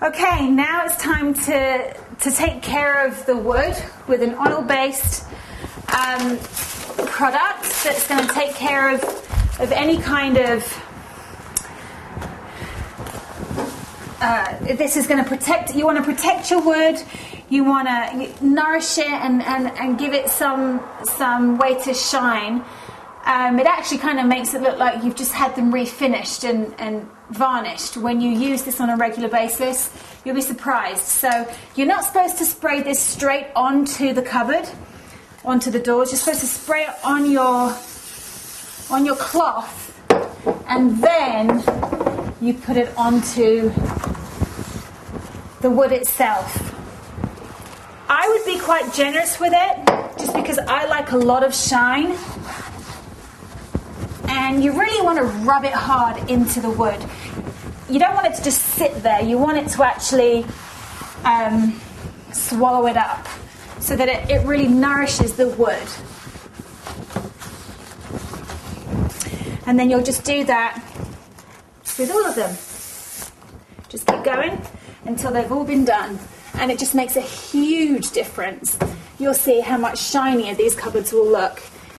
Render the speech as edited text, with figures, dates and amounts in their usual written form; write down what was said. Okay, now it's time to take care of the wood with an oil-based product that's going to take care of any kind of... this is going to protect, you want to protect your wood, you want to nourish it and give it some way to shine. It actually kind of makes it look like you've just had them refinished and varnished. When you use this on a regular basis, you'll be surprised. So you're not supposed to spray this straight onto the cupboard, onto the doors. You're supposed to spray it on your cloth, and then you put it onto the wood itself. I would be quite generous with it just because I like a lot of shine, and you really want to rub it hard into the wood. You don't want it to just sit there, you want it to actually swallow it up so that it really nourishes the wood. And then you'll just do that with all of them. Just keep going until they've all been done, and it just makes a huge difference. You'll see how much shinier these cupboards will look.